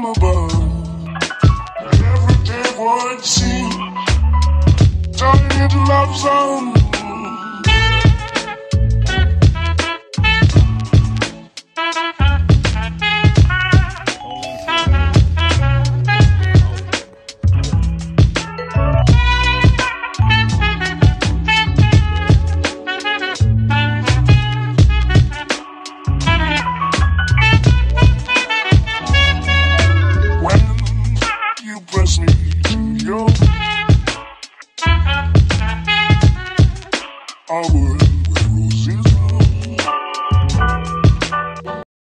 from above. Every day, what it seems, turning into love songs.